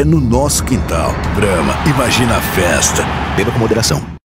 é no nosso quintal. Brahma, imagina a festa. Beba com moderação.